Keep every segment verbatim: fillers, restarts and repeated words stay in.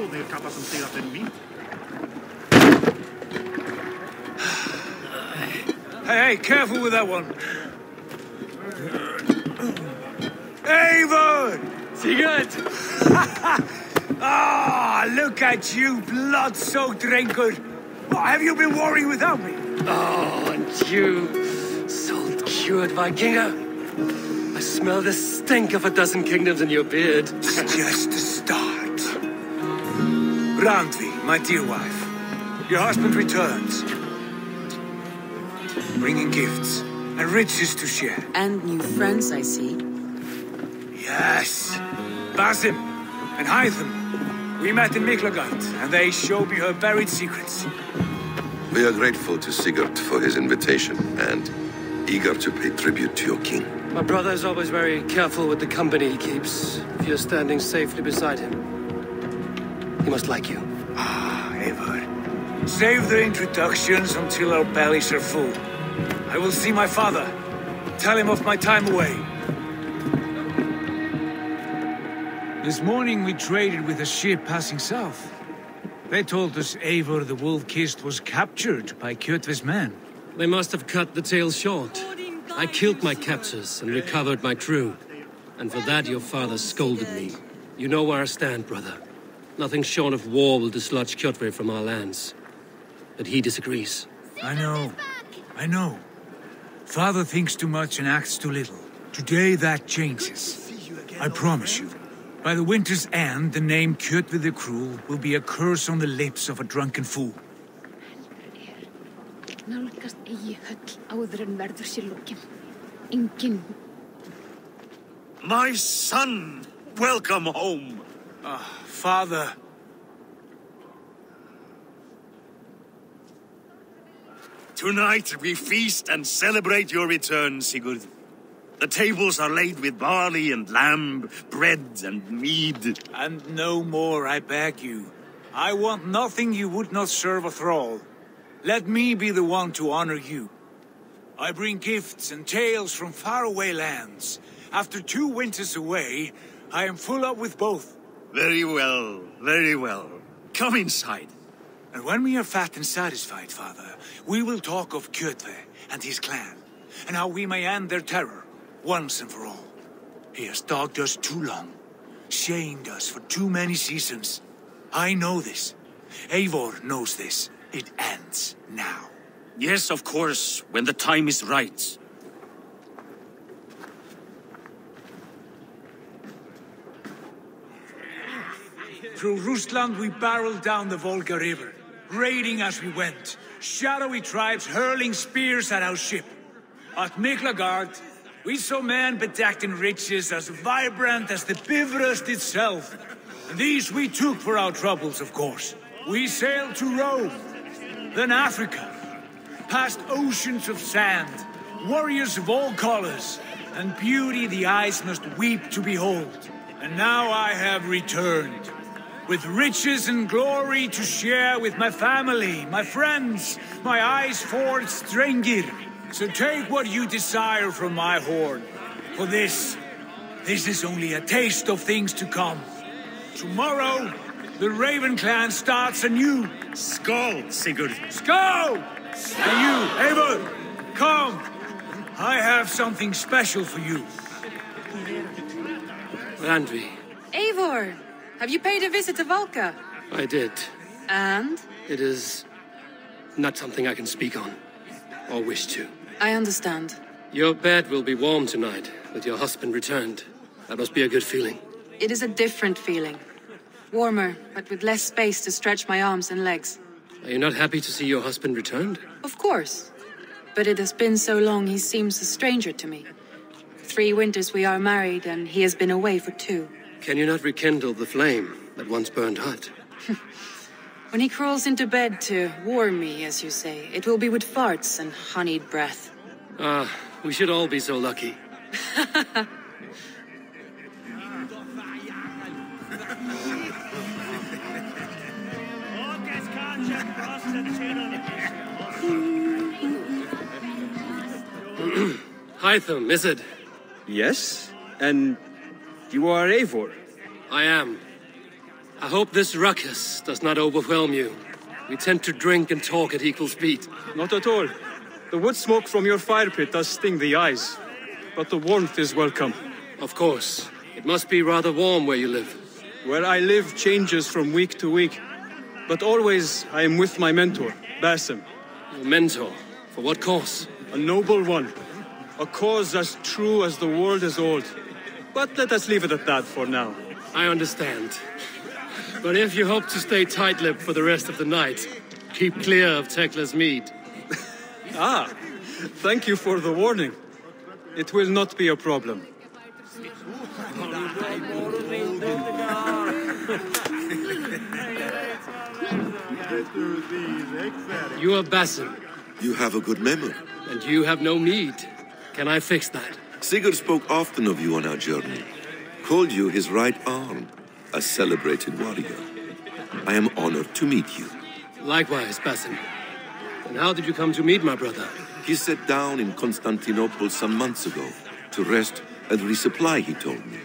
Hey, hey, careful with that one. Eivor! Sigurd! Ah, oh, look at you, blood-soaked Dringul. What have you been worrying without me? Oh, and you, salt-cured Vikinger. I smell the stink of a dozen kingdoms in your beard. It's just a start. Blantvi, my dear wife, your husband returns. Bringing gifts and riches to share. And new friends, I see. Yes. Basim and Hytham. We met in Miklagard, and they showed me her buried secrets. We are grateful to Sigurd for his invitation, and eager to pay tribute to your king. My brother is always very careful with the company he keeps. If you're standing safely beside him, he must like you. Ah, Eivor. Save the introductions until our bellies are full. I will see my father. Tell him of my time away. This morning we traded with a ship passing south. They told us Eivor the Wolfkist was captured by Kjotve's men. They must have cut the tale short. I killed my captors and recovered my crew. And for that your father scolded me. You know where I stand, brother. Nothing short of war will dislodge Kjotve from our lands. But he disagrees. I know. I know. Father thinks too much and acts too little. Today that changes. I promise you. By the winter's end, the name Kjotve the Cruel will be a curse on the lips of a drunken fool. My son! Welcome home! Uh, father... Tonight we feast and celebrate your return, Sigurd. The tables are laid with barley and lamb, bread and mead. And no more, I beg you. I want nothing you would not serve a thrall. Let me be the one to honor you. I bring gifts and tales from faraway lands. After two winters away, I am full up with both. Very well, very well. Come inside. And when we are fat and satisfied, father, we will talk of Kjotve and his clan, and how we may end their terror, once and for all. He has dogged us too long, shamed us for too many seasons. I know this. Eivor knows this. It ends now. Yes, of course, when the time is right. Through Rusland we barreled down the Volga River, raiding as we went, shadowy tribes hurling spears at our ship. At Miklagard, we saw men bedecked in riches as vibrant as the Bifröst itself. And these we took for our troubles, of course. We sailed to Rome, then Africa, past oceans of sand, warriors of all colors, and beauty the eyes must weep to behold. And now I have returned, with riches and glory to share with my family, my friends, my eyes forged Strengir. So take what you desire from my horn. For this, this is only a taste of things to come. Tomorrow, the Raven Clan starts anew. Skuld, Sigurd. Skuld! And you, Eivor, come. I have something special for you. Blantvi. Eivor! Have you paid a visit to Valka? I did. And? It is not something I can speak on, or wish to. I understand. Your bed will be warm tonight, with your husband returned. That must be a good feeling. It is a different feeling. Warmer, but with less space to stretch my arms and legs. Are you not happy to see your husband returned? Of course. But it has been so long he seems a stranger to me. Three winters we are married, and he has been away for two. Can you not rekindle the flame that once burned hot? When he crawls into bed to warm me, as you say, it will be with farts and honeyed breath. Ah, uh, we should all be so lucky. Hytham, is it? Yes, and... you are Eivor? I am. I hope this ruckus does not overwhelm you. We tend to drink and talk at equal speed. Not at all. The wood smoke from your fire pit does sting the eyes, but the warmth is welcome. Of course. It must be rather warm where you live. Where I live changes from week to week, but always I am with my mentor, Basim. Your mentor? For what cause? A noble one. A cause as true as the world is old. But let us leave it at that for now. I understand. But if you hope to stay tight-lipped for the rest of the night, keep clear of Tekla's mead. Ah, thank you for the warning. It will not be a problem. You are Basim. You have a good memory. And you have no mead. Can I fix that? Sigurd spoke often of you on our journey. Called you his right arm, a celebrated warrior. I am honored to meet you. Likewise, Basim. And how did you come to meet my brother? He sat down in Constantinople some months ago to rest and resupply, he told me.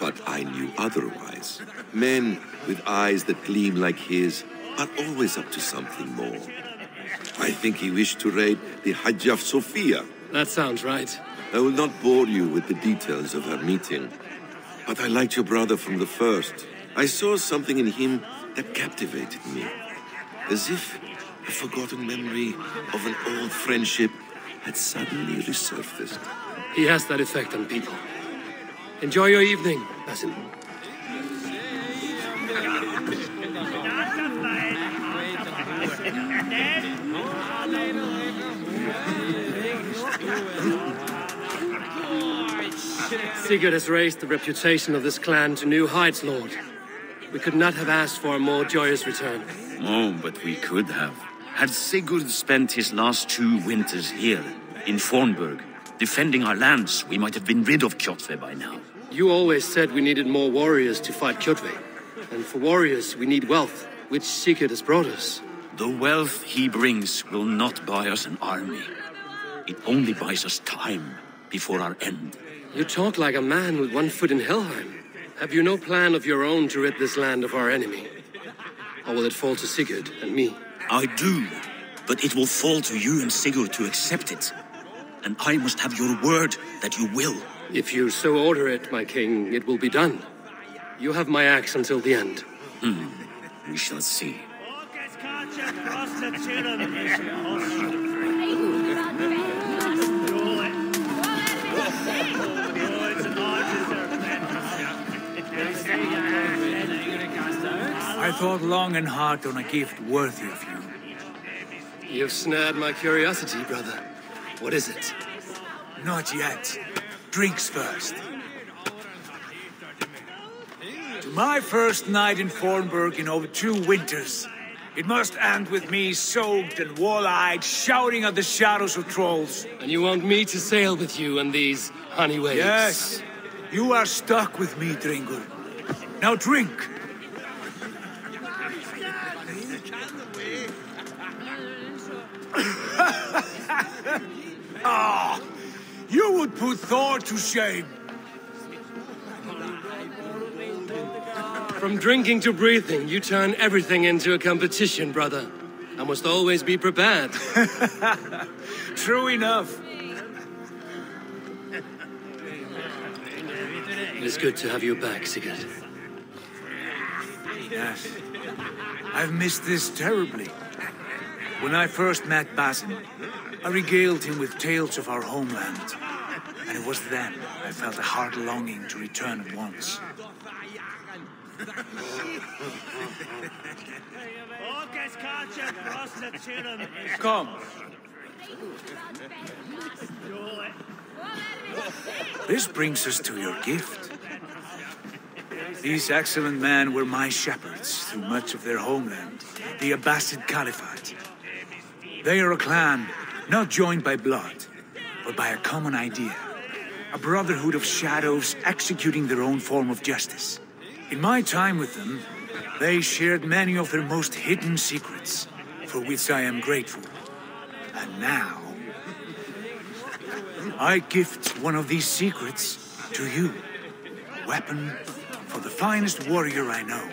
But I knew otherwise. Men with eyes that gleam like his are always up to something more. I think he wished to raid the Hajjaf Sophia. That sounds right. I will not bore you with the details of her meeting, but I liked your brother from the first. I saw something in him that captivated me, as if a forgotten memory of an old friendship had suddenly resurfaced. He has that effect on people. Enjoy your evening, Basim. Sigurd has raised the reputation of this clan to new heights, Lord. We could not have asked for a more joyous return. No, but we could have. Had Sigurd spent his last two winters here, in Fornburg, defending our lands, we might have been rid of Kjotve by now. You always said we needed more warriors to fight Kjotve. And for warriors, we need wealth, which Sigurd has brought us. The wealth he brings will not buy us an army. It only buys us time before our end. You talk like a man with one foot in Helheim. Have you no plan of your own to rid this land of our enemy? Or will it fall to Sigurd and me? I do, but it will fall to you and Sigurd to accept it. And I must have your word that you will. If you so order it, my king, it will be done. You have my axe until the end. Hmm. We shall see. I thought long and hard on a gift worthy of you. You've snared my curiosity, brother. What is it? Not yet. Drinks first. To my first night in Fornburg in over two winters. It must end with me soaked and wall-eyed, shouting at the shadows of trolls. And you want me to sail with you on these honey waves? Yes. You are stuck with me, Dringul. Now drink. Ah, you would put Thor to shame. From drinking to breathing, you turn everything into a competition, brother. I must always be prepared. True enough. It is good to have you back, Sigurd. Yes. I've missed this terribly. When I first met Basim, I regaled him with tales of our homeland. And it was then I felt a hard longing to return at once. Come. This brings us to your gift. These excellent men were my shepherds through much of their homeland, the Abbasid Caliphate. They are a clan not joined by blood, but by a common idea. A brotherhood of shadows executing their own form of justice. In my time with them, they shared many of their most hidden secrets, for which I am grateful. And now, I gift one of these secrets to you. A weapon for the finest warrior I know.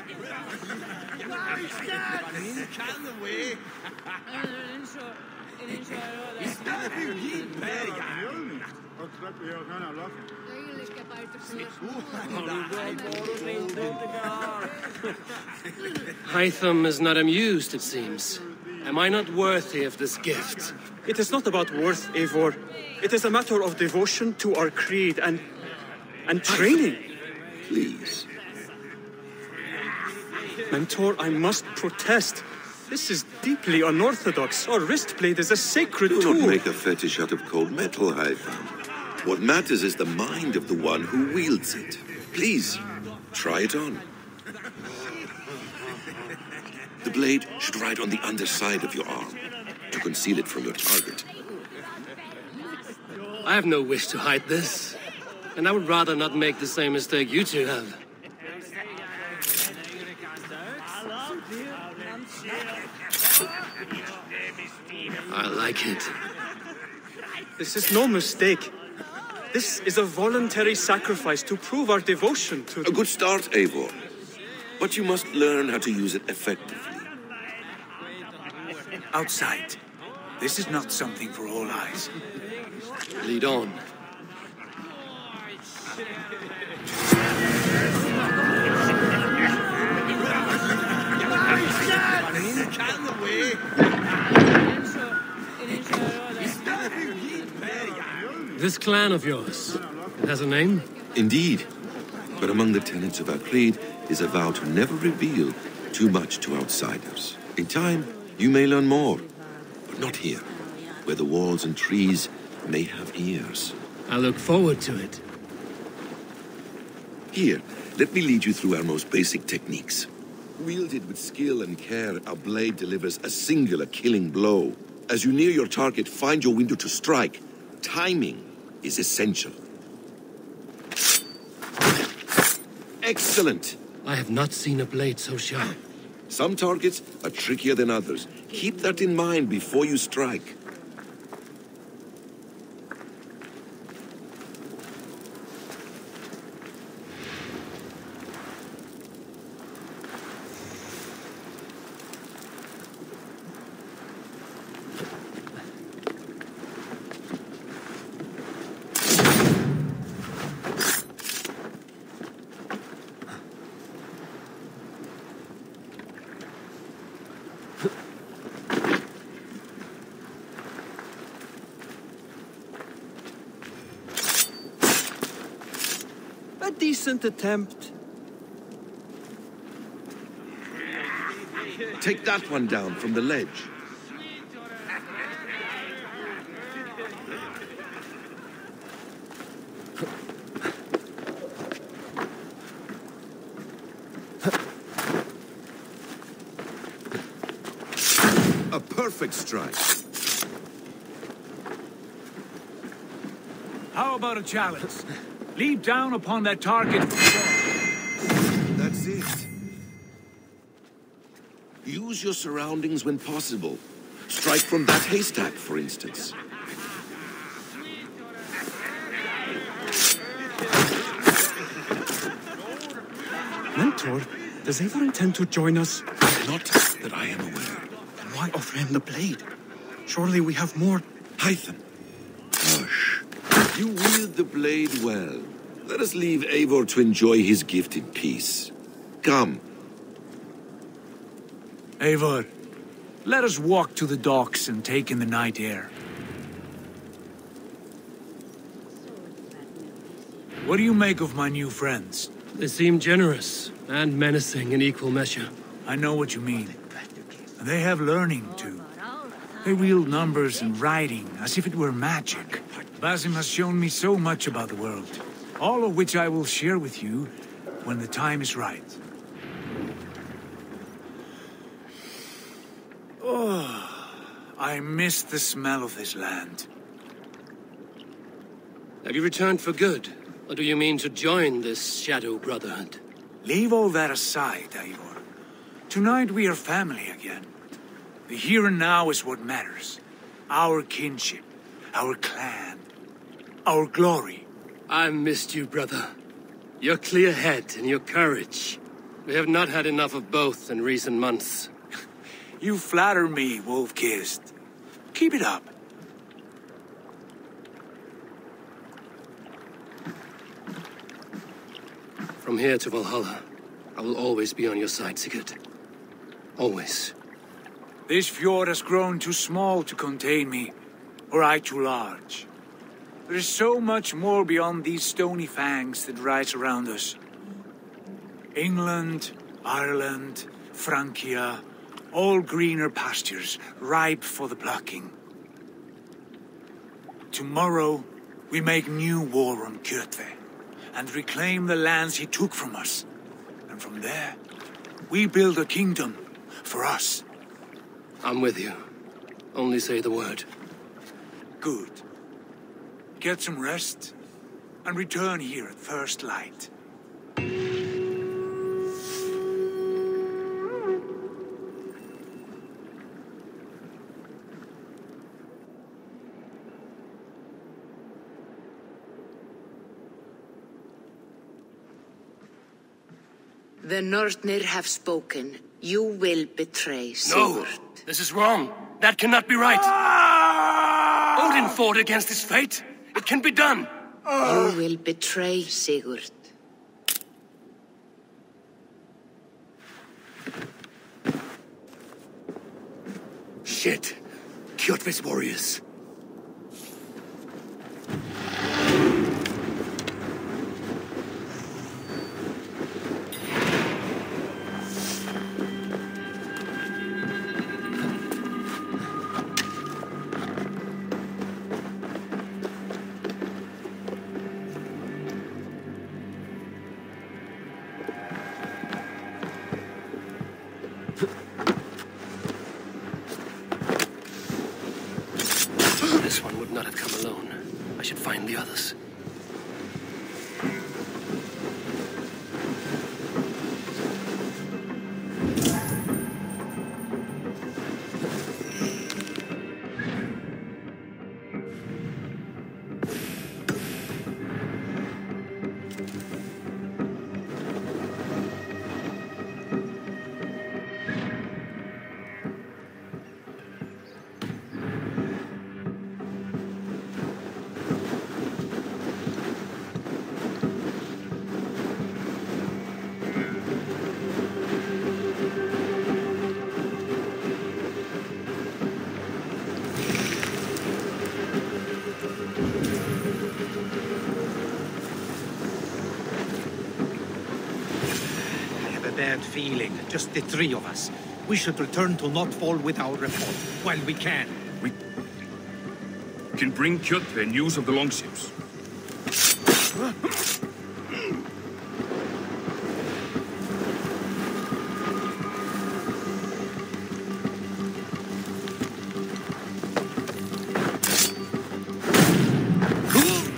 Hytham is not amused, it seems. Am I not worthy of this gift? It is not about worth, Eivor. It is a matter of devotion to our creed and... and training. Please. Mentor, I must protest. This is deeply unorthodox. Our wristplate is a sacred tool. Do not make a fetish out of cold metal, Hytham. What matters is the mind of the one who wields it. Please, try it on. The blade should ride on the underside of your arm to conceal it from your target. I have no wish to hide this, and I would rather not make the same mistake you two have. I like it. This is no mistake. This is a voluntary sacrifice to prove our devotion to... A good start, Eivor. But you must learn how to use it effectively. Outside. This is not something for all eyes. Lead on. This clan of yours, it has a name? Indeed. But among the tenets of our creed is a vow to never reveal too much to outsiders. In time, you may learn more, but not here, where the walls and trees may have ears. I look forward to it. Here, let me lead you through our most basic techniques. Wielded with skill and care, our blade delivers a singular killing blow. As you near your target, find your window to strike. Timing is essential. Excellent! I have not seen a blade so sharp. Some targets are trickier than others. Keep that in mind before you strike. Attempt. Take that one down from the ledge. A perfect strike. How about a challenge? Leap down upon that target. That's it. Use your surroundings when possible. Strike from that haystack, for instance. Mentor, does Eivor intend to join us? Not that I am aware. Then why offer him the blade? Surely we have more... Hytham. You wield the blade well. Let us leave Eivor to enjoy his gift in peace. Come. Eivor, let us walk to the docks and take in the night air. What do you make of my new friends? They seem generous and menacing in equal measure. I know what you mean. They have learning, too. They wield numbers and writing as if it were magic. Basim has shown me so much about the world, all of which I will share with you when the time is right. Oh, I miss the smell of this land. Have you returned for good, or do you mean to join this shadow brotherhood? Leave all that aside, Eivor. Tonight we are family again. The here and now is what matters. Our kinship, our clan. Our glory. I missed you, brother. Your clear head and your courage. We have not had enough of both in recent months. You flatter me, Wolfkist. Keep it up. From here to Valhalla, I will always be on your side, Sigurd. Always. This fjord has grown too small to contain me, or I too large. There is so much more beyond these stony fangs that rise around us. England, Ireland, Francia, all greener pastures, ripe for the plucking. Tomorrow, we make new war on Kjotve, and reclaim the lands he took from us. And from there, we build a kingdom for us. I'm with you. Only say the word. Good. Get some rest, and return here at first light. The Nornir have spoken. You will betray Sigurd. No! This is wrong! That cannot be right! Ah! Odin fought against his fate! It can be done! Ah! You will betray Sigurd. Shit! Kjotve's warriors! Feeling, just the three of us. We should return to Notfall with our report, while we can. We can bring Kjotve news of the longships.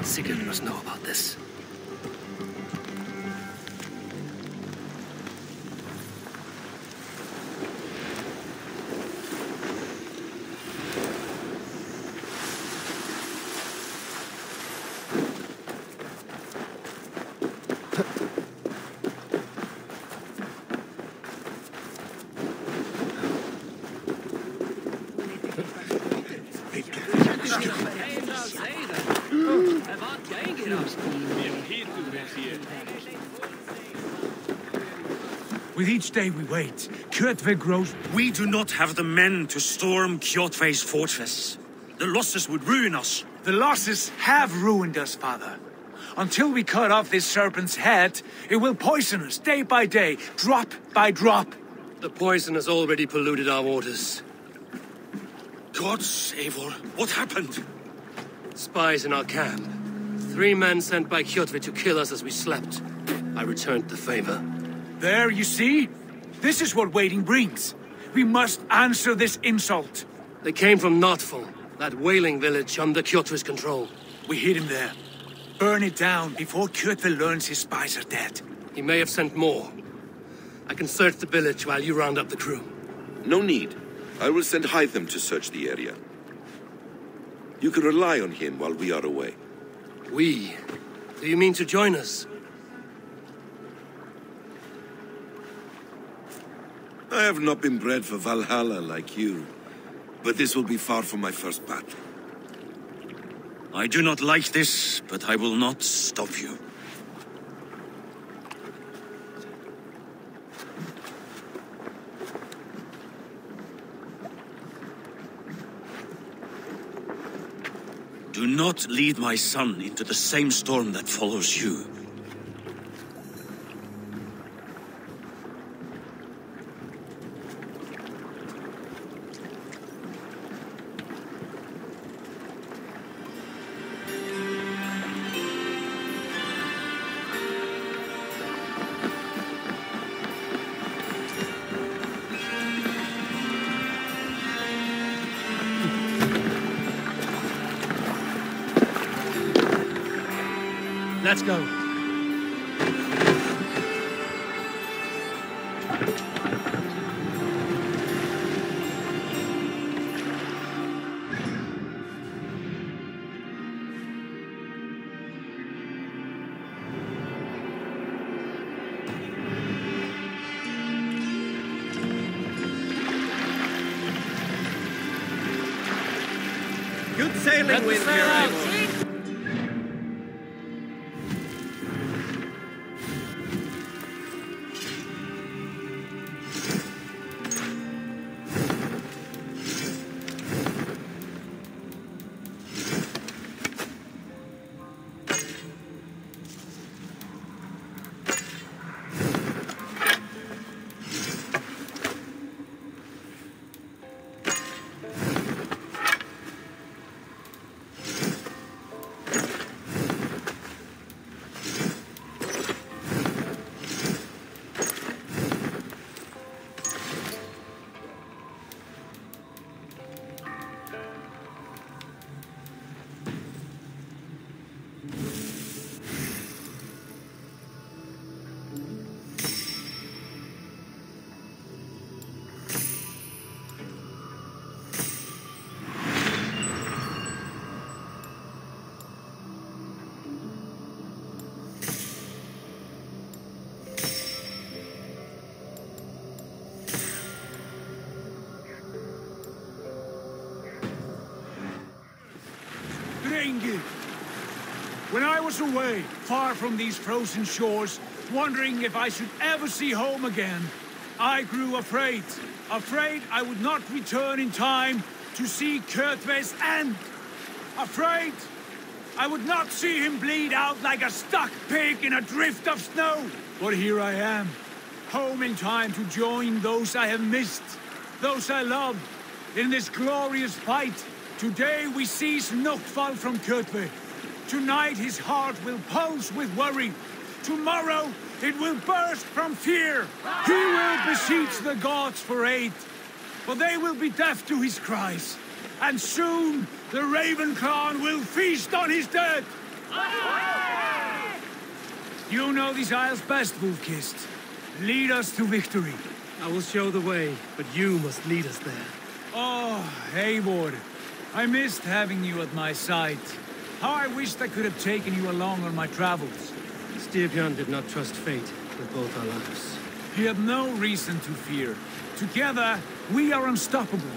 Sigurd must know about this. With each day we wait, Kjotve grows... We do not have the men to storm Kjotve's fortress. The losses would ruin us. The losses have ruined us, father. Until we cut off this serpent's head, it will poison us day by day, drop by drop. The poison has already polluted our waters. Gods, Eivor, what happened? Spies in our camp. Three men sent by Kjotve to kill us as we slept. I returned the favor. There, you see? This is what waiting brings. We must answer this insult. They came from Notfall, that whaling village under Kjotve's control. We hid him there. Burn it down before Kjotve learns his spies are dead. He may have sent more. I can search the village while you round up the crew. No need. I will send Hytham to search the area. You can rely on him while we are away. We? Do you mean to join us? I have not been bred for Valhalla like you, but this will be far from my first battle. I do not like this, but I will not stop you. Do not lead my son into the same storm that follows you. Let's go. Good sailing with you, Eivor. When I was away, far from these frozen shores, wondering if I should ever see home again, I grew afraid. Afraid I would not return in time to see Kjotve's end. Afraid I would not see him bleed out like a stuck pig in a drift of snow. But here I am, home in time to join those I have missed, those I love, in this glorious fight. Today we seize Notfall from Kjotve. Tonight his heart will pulse with worry. Tomorrow it will burst from fear. He will beseech the gods for aid, for they will be deaf to his cries. And soon the Raven Clan will feast on his dead. You know these isles best, Wolfkist. Lead us to victory. I will show the way, but you must lead us there. Oh, Eivor. I missed having you at my side. How I wished I could have taken you along on my travels. Styrbjorn did not trust fate with both our lives. You have no reason to fear. Together, we are unstoppable.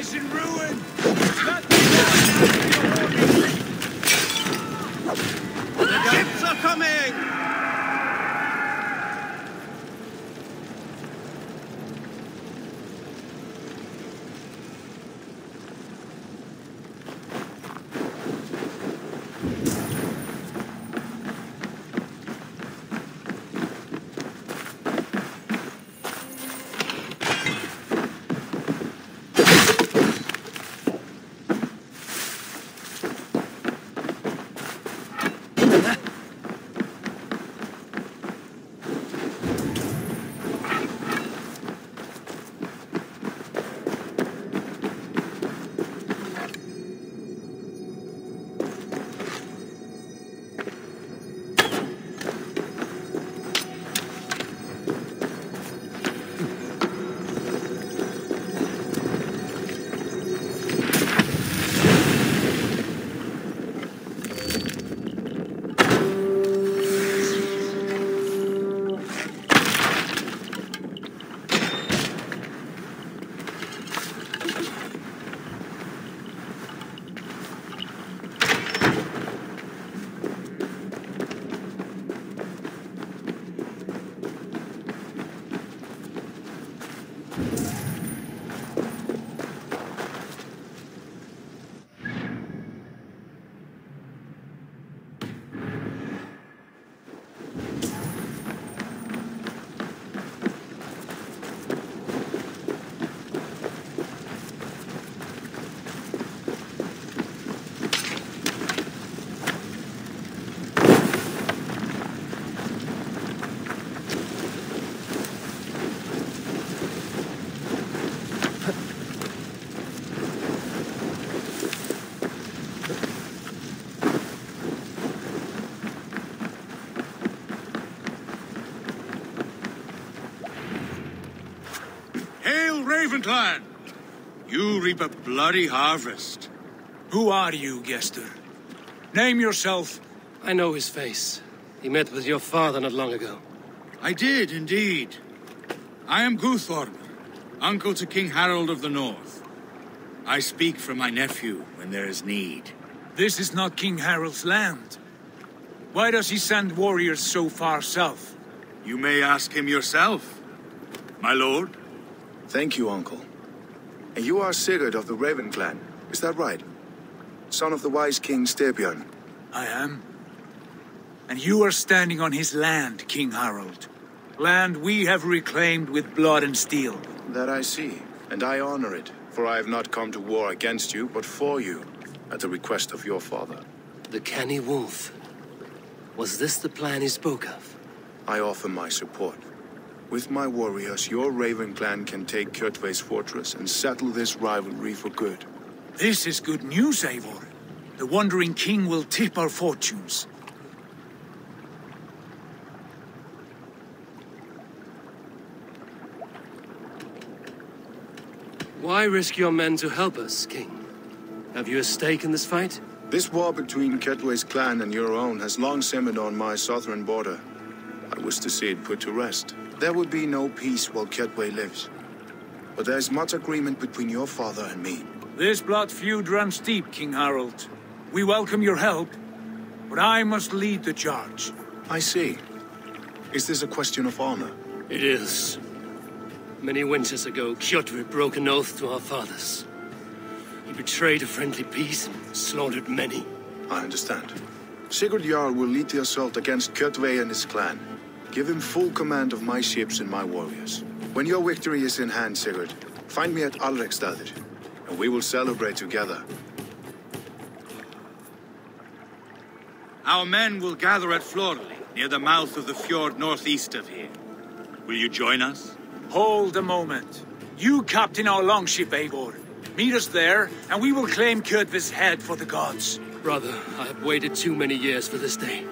lies in ruin. The ships are coming! Raven Clan, you reap a bloody harvest. Who are you, Gester? Name yourself. I know his face. He met with your father not long ago. I did, indeed. I am Guthormr, uncle to King Harald of the North. I speak for my nephew when there is need. This is not King Harald's land. Why does he send warriors so far south? You may ask him yourself, my lord. Thank you, uncle. And you are Sigurd of the Raven Clan, is that right? Son of the wise King Styrbjorn. I am. And you are standing on his land, King Harald. Land we have reclaimed with blood and steel. That I see, and I honor it, for I have not come to war against you, but for you, at the request of your father. The canny wolf. Was this the plan he spoke of? I offer my support. With my warriors, your Raven Clan can take Kjotve's fortress and settle this rivalry for good. This is good news, Eivor. The Wandering King will tip our fortunes. Why risk your men to help us, King? Have you a stake in this fight? This war between Kjotve's clan and your own has long simmered on my southern border. I wish to see it put to rest. There will be no peace while Kjotve lives. But there is much agreement between your father and me. This blood feud runs deep, King Harald. We welcome your help, but I must lead the charge. I see. Is this a question of honor? It is. Many winters ago, Kjotve broke an oath to our fathers. He betrayed a friendly peace and slaughtered many. I understand. Sigurd Jarl will lead the assault against Kjotve and his clan. Give him full command of my ships and my warriors. When your victory is in hand, Sigurd, find me at Alrekstadir, and we will celebrate together. Our men will gather at Florli, near the mouth of the fjord northeast of here. Will you join us? Hold a moment. You captain our longship, Eivor. Meet us there, and we will claim Kjotve's head for the gods. Brother, I have waited too many years for this day.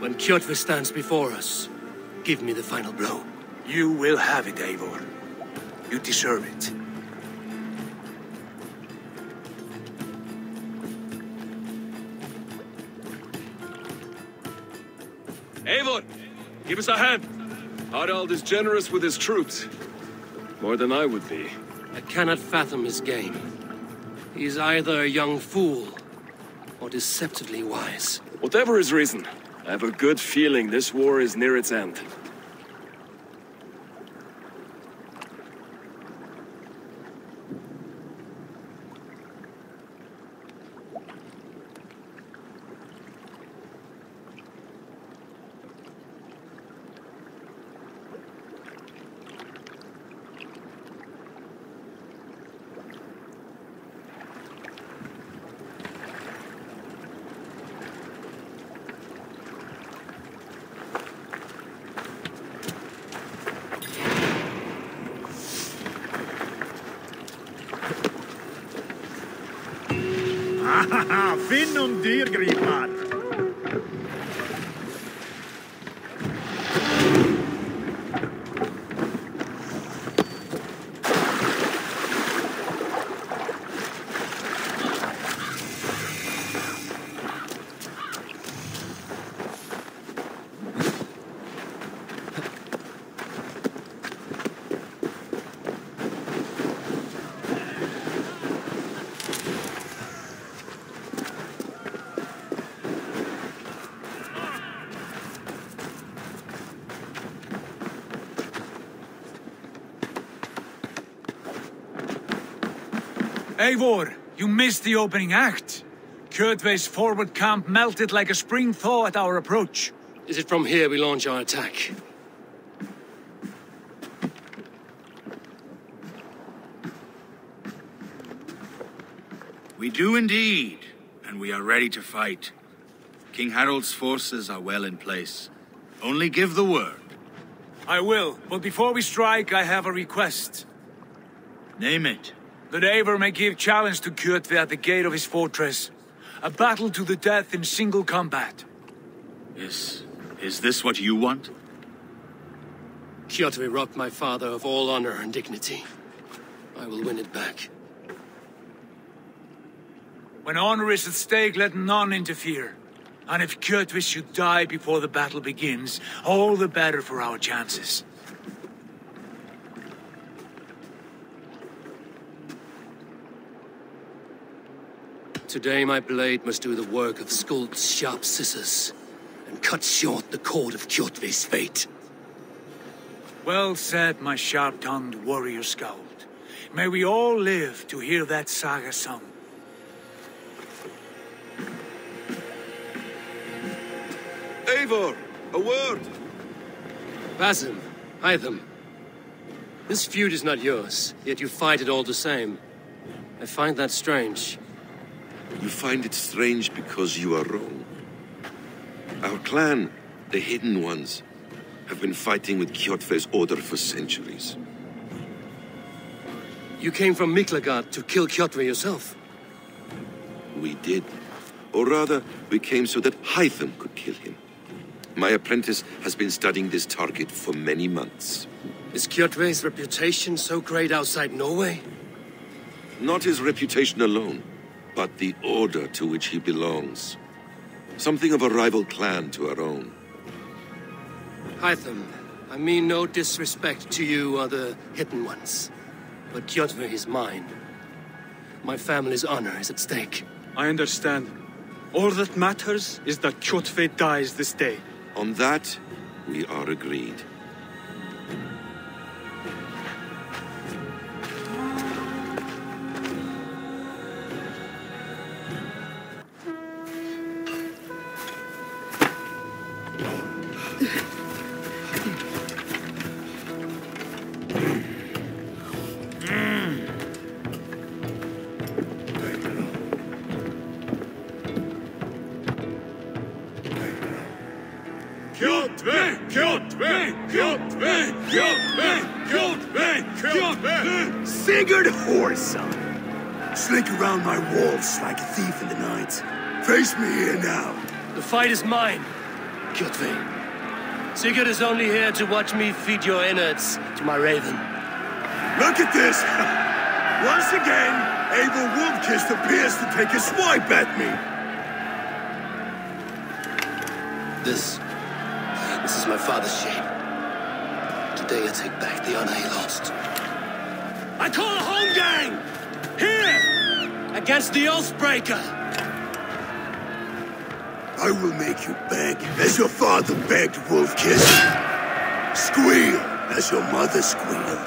When Kjotve stands before us, give me the final blow. You will have it, Eivor. You deserve it. Eivor, give us a hand. Harald is generous with his troops. More than I would be. I cannot fathom his game. He is either a young fool or deceptively wise. Whatever his reason, I have a good feeling this war is near its end. Eivor, you missed the opening act. Kjotve's forward camp melted like a spring thaw at our approach. Is it from here we launch our attack? We do indeed, and we are ready to fight. King Harald's forces are well in place. Only give the word. I will, but before we strike, I have a request. Name it. That Eivor may give challenge to Kjotve at the gate of his fortress. A battle to the death in single combat. Is... is this what you want? Kjotve robbed my father of all honor and dignity. I will win it back. When honor is at stake, let none interfere. And if Kjotve should die before the battle begins, all the better for our chances. Today my blade must do the work of Skuld's sharp scissors, and cut short the cord of Kjotve's fate. Well said, my sharp-tongued warrior Skuld. May we all live to hear that saga sung. Eivor, a word! Basim, Hytham. This feud is not yours, yet you fight it all the same. I find that strange. You find it strange because you are wrong. Our clan, the Hidden Ones, have been fighting with Kjotve's order for centuries. You came from Miklagard to kill Kjotve yourself? We did. Or rather, we came so that Hytham could kill him. My apprentice has been studying this target for many months. Is Kjotve's reputation so great outside Norway? Not his reputation alone, but the order to which he belongs. Something of a rival clan to our own. Hytham, I mean no disrespect to you or the Hidden Ones, but Kjotve is mine. My family's honor is at stake. I understand. All that matters is that Kjotve dies this day. On that, we are agreed. Sigurd whoreson! Slink around my walls like a thief in the night. Face me here now. The fight is mine, Kjotve. Sigurd is only here to watch me feed your innards to my raven. Look at this! Once again, Eivor Wolfkist appears to take a swipe at me. This... this is my father's shame. Today I take back the honor he lost. I call a Holmgang! Here! Against the Oathbreaker! I will make you beg as your father begged, Wolfkist. Squeal as your mother squealed.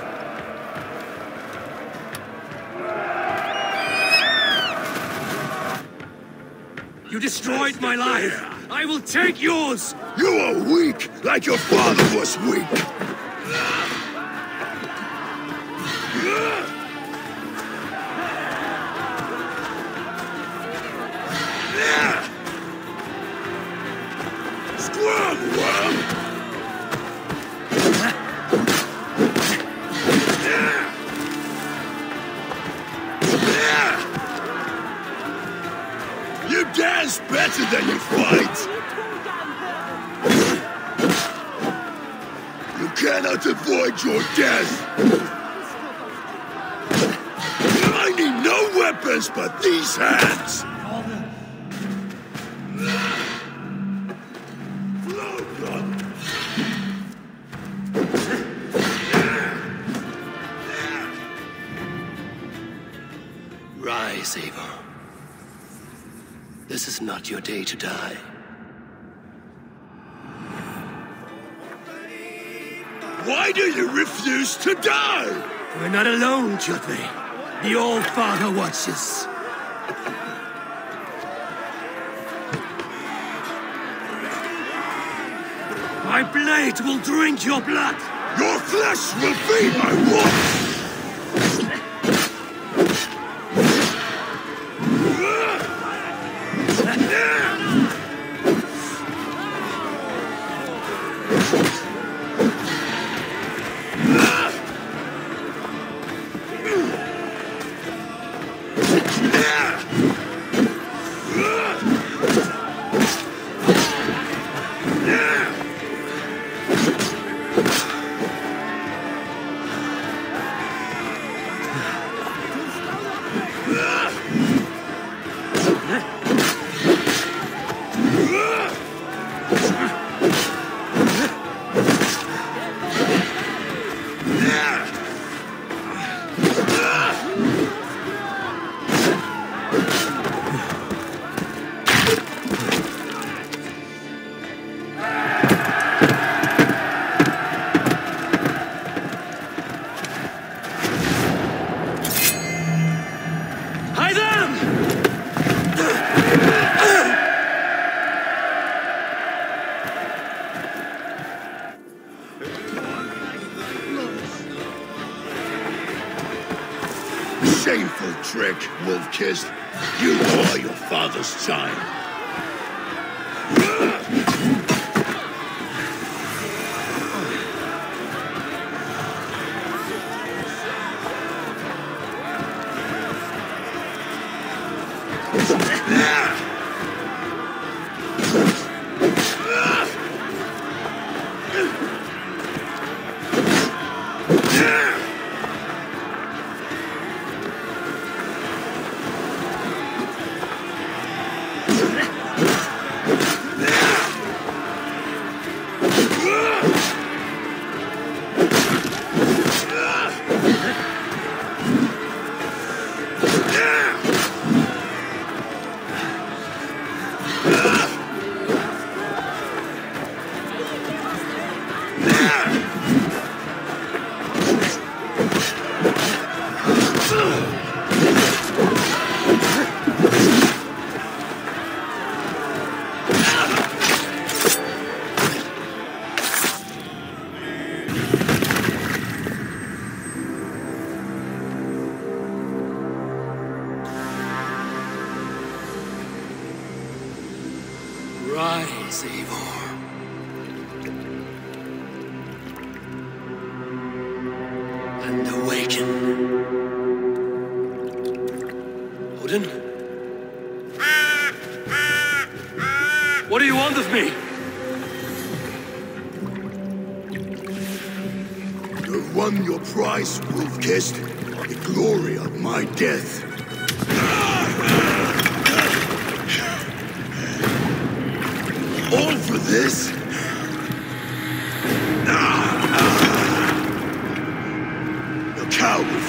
You destroyed my life! I will take yours! You are weak, like your father was weak! Squirm, worm! You dance better than you fight! You cannot avoid your death! But these hands! Rise, Eivor. This is not your day to die. Why do you refuse to die? We're not alone, Kjotve. The old father watches. My blade will drink your blood. Your flesh will feed my wolf. Trick, Wolfkist. You are your father's child.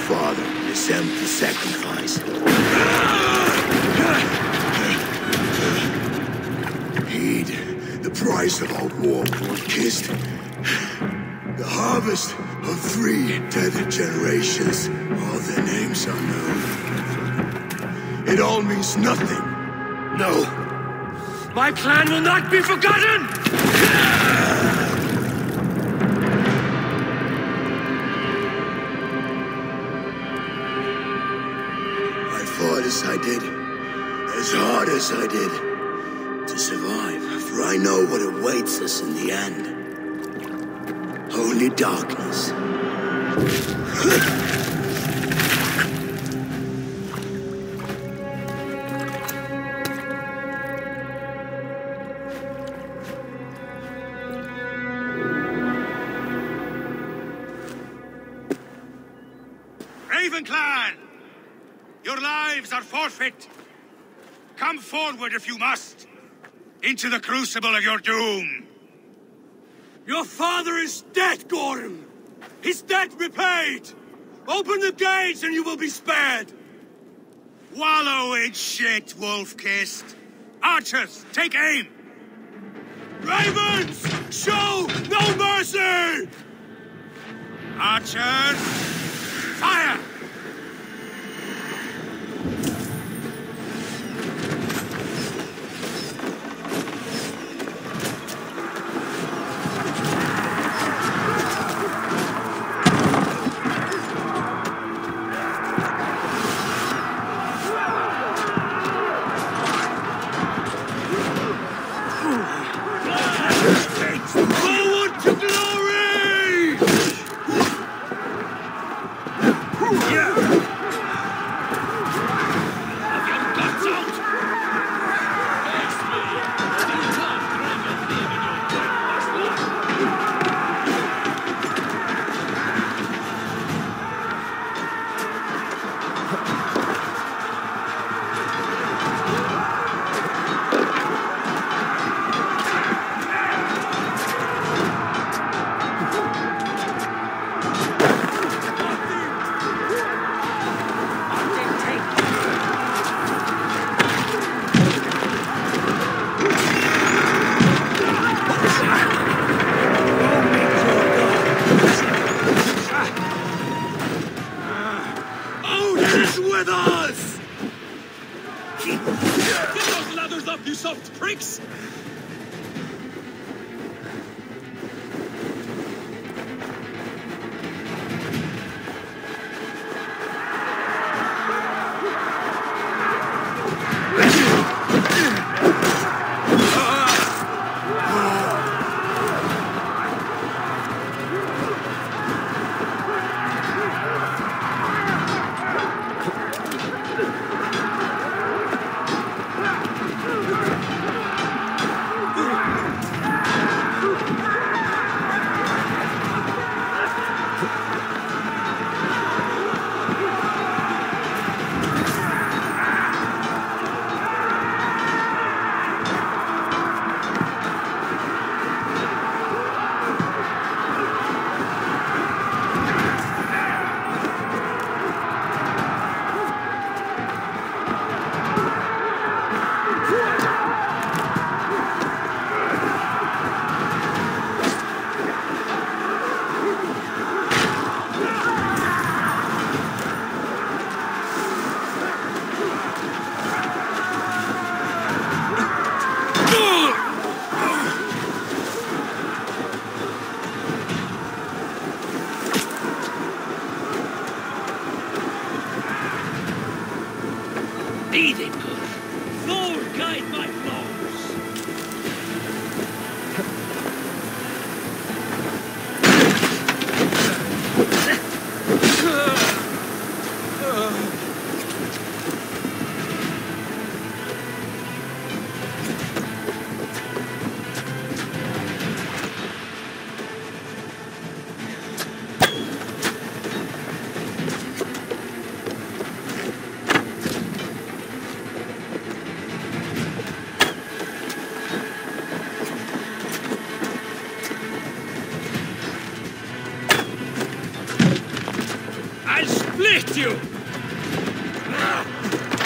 Father, lies about war, Wolfkist. The harvest of three dead generations. All their names are known. It all means nothing. No. My clan will not be forgotten! As I did, as hard as I did, to survive, for I know what awaits us in the end. Only darkness. Raven Clan! Your lives are forfeit! Come forward if you must! Into the crucible of your doom! Your father is dead, Gorm! His debt repaid! Open the gates and you will be spared! Wallow in shit, Wolfkist! Archers, take aim! Ravens! Show no mercy! Archers! Fire!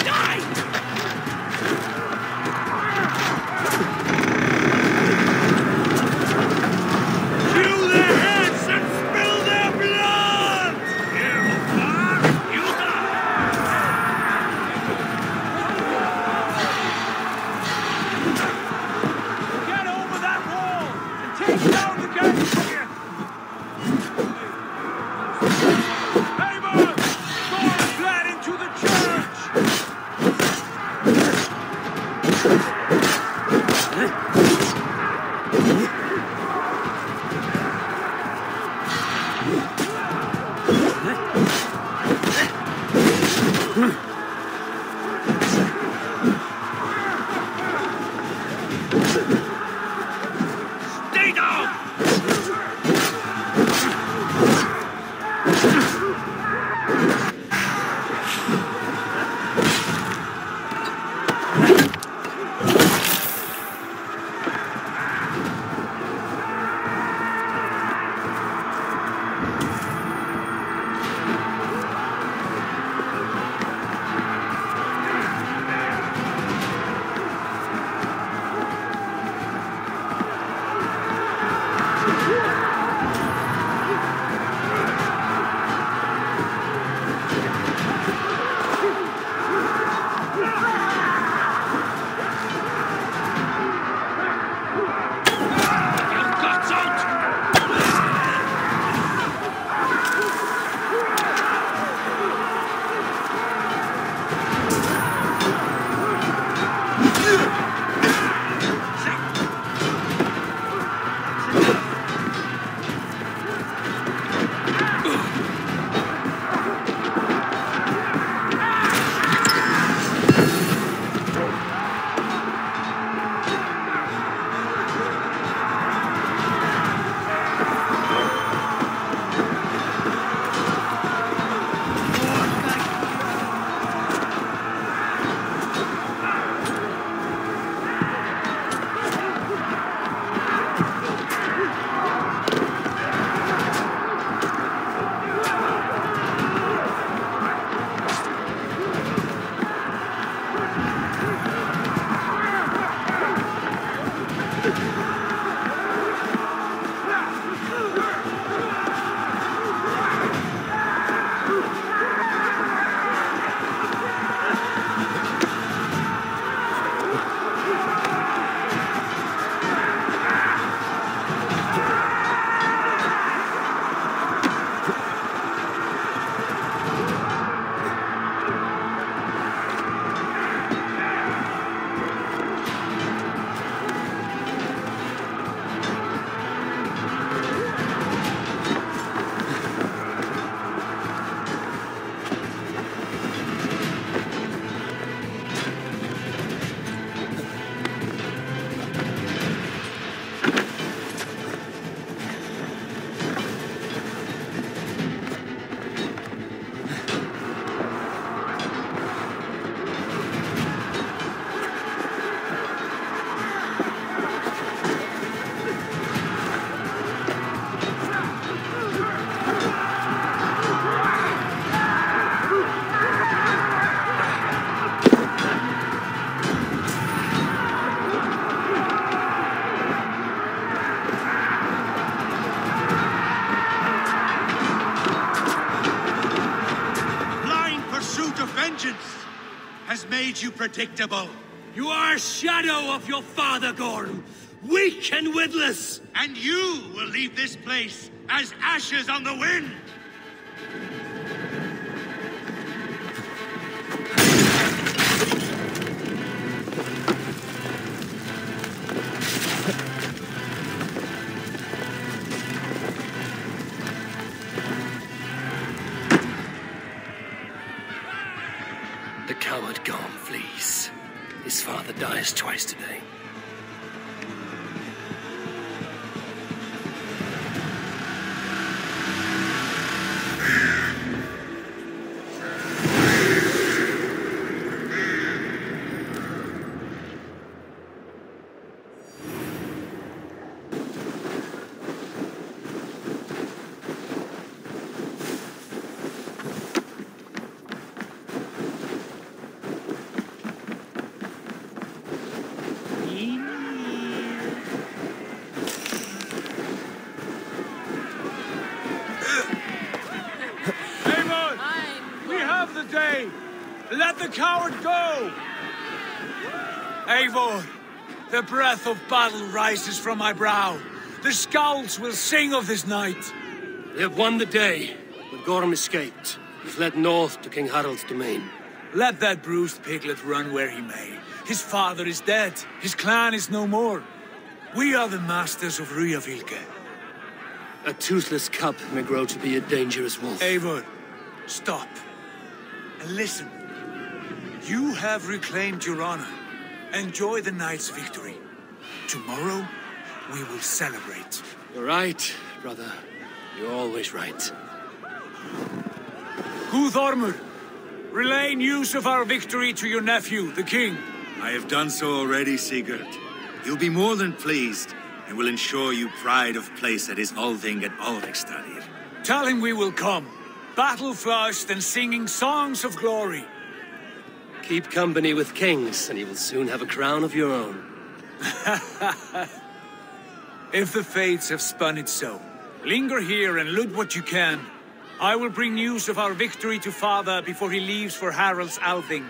Die! has made you predictable. You are a shadow of your father, Gorm. Weak and witless. And you will leave this place as ashes on the wind. The coward Gorm flees. His father dies twice today. Eivor, the breath of battle rises from my brow. The skulls will sing of this night. We have won the day, but Gorm escaped. He fled north to King Harald's domain. Let that bruised piglet run where he may. His father is dead. His clan is no more. We are the masters of Rygjafylke. A toothless cub may grow to be a dangerous wolf. Eivor, stop. And listen. You have reclaimed your honor. Enjoy the night's victory. Tomorrow, we will celebrate. You're right, brother. You're always right. Guthormr, relay news of our victory to your nephew, the king. I have done so already, Sigurd. He'll be more than pleased, and will ensure you pride of place at his Althing at Alrekstadir. Tell him we will come, battle flushed and singing songs of glory. Keep company with kings, and you will soon have a crown of your own. If the fates have spun it so, linger here and loot what you can. I will bring news of our victory to father before he leaves for Harald's Althing.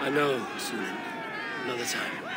I know, Sunan. Another time.